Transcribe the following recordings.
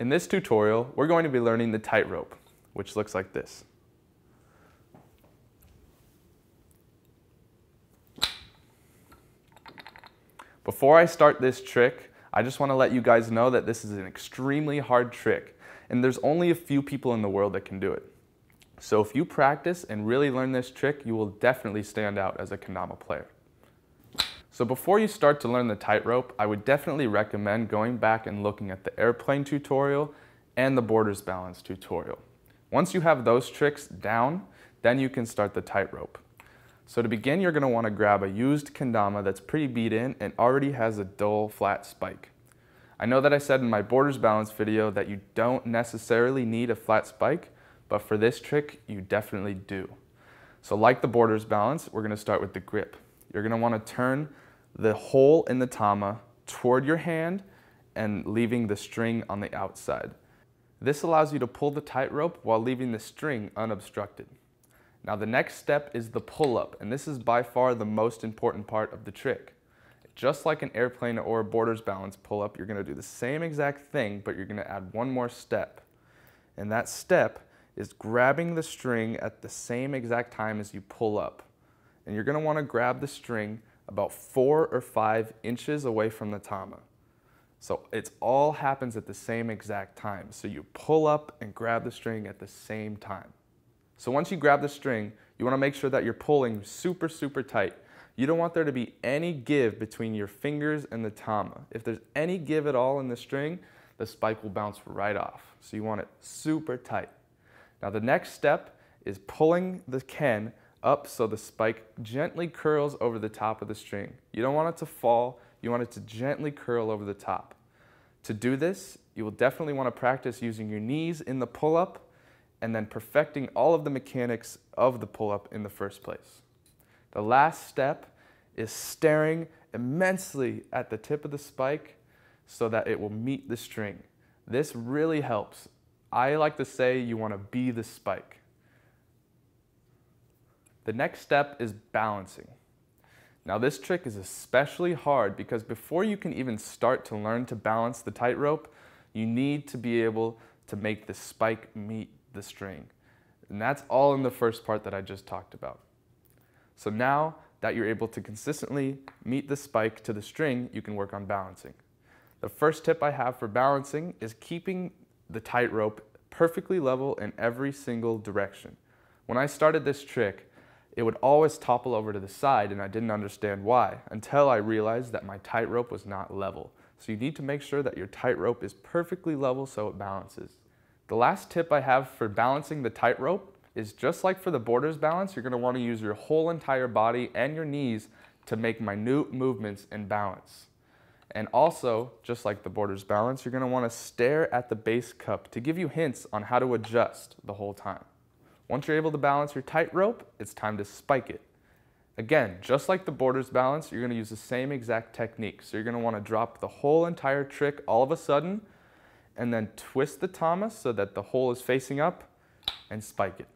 In this tutorial, we're going to be learning the tightrope, which looks like this. Before I start this trick, I just want to let you guys know that this is an extremely hard trick, and there's only a few people in the world that can do it. So if you practice and really learn this trick, you will definitely stand out as a Kendama player. So before you start to learn the tightrope, I would definitely recommend going back and looking at the airplane tutorial and the borders balance tutorial. Once you have those tricks down, then you can start the tightrope. So to begin, you're going to want to grab a used kendama that's pretty beat in and already has a dull flat spike. I know that I said in my borders balance video that you don't necessarily need a flat spike, but for this trick, you definitely do. So like the borders balance, we're going to start with the grip. You're going to want to turn the hole in the tama toward your hand and leaving the string on the outside. This allows you to pull the tightrope while leaving the string unobstructed. Now the next step is the pull-up, and this is by far the most important part of the trick. Just like an airplane or a borders balance pull-up, you're going to do the same exact thing, but you're going to add one more step. And that step is grabbing the string at the same exact time as you pull up. And you're going to want to grab the string about 4 or 5 inches away from the tama. So it all happens at the same exact time. So you pull up and grab the string at the same time. So once you grab the string, you want to make sure that you're pulling super, super tight. You don't want there to be any give between your fingers and the tama. If there's any give at all in the string, the spike will bounce right off. So you want it super tight. Now the next step is pulling the ken up so the spike gently curls over the top of the string. You don't want it to fall, you want it to gently curl over the top. To do this, you will definitely want to practice using your knees in the pull-up and then perfecting all of the mechanics of the pull-up in the first place. The last step is staring immensely at the tip of the spike so that it will meet the string. This really helps. I like to say you want to be the spike. The next step is balancing. Now this trick is especially hard because before you can even start to learn to balance the tightrope, you need to be able to make the spike meet the string. And that's all in the first part that I just talked about. So now that you're able to consistently meet the spike to the string, you can work on balancing. The first tip I have for balancing is keeping the tightrope perfectly level in every single direction. When I started this trick, it would always topple over to the side, and I didn't understand why until I realized that my tightrope was not level. So you need to make sure that your tightrope is perfectly level so it balances. The last tip I have for balancing the tightrope is just like for the borders balance, you're going to want to use your whole entire body and your knees to make minute movements in balance. And also, just like the borders balance, you're going to want to stare at the base cup to give you hints on how to adjust the whole time. Once you're able to balance your tightrope, it's time to spike it. Again, just like the borders balance, you're going to use the same exact technique. So you're going to want to drop the whole entire trick all of a sudden, and then twist the tama so that the hole is facing up, and spike it.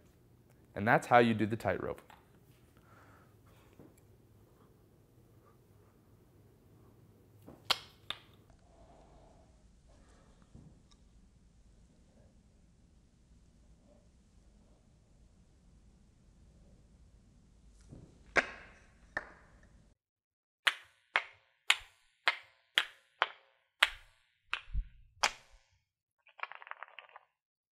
And that's how you do the tightrope.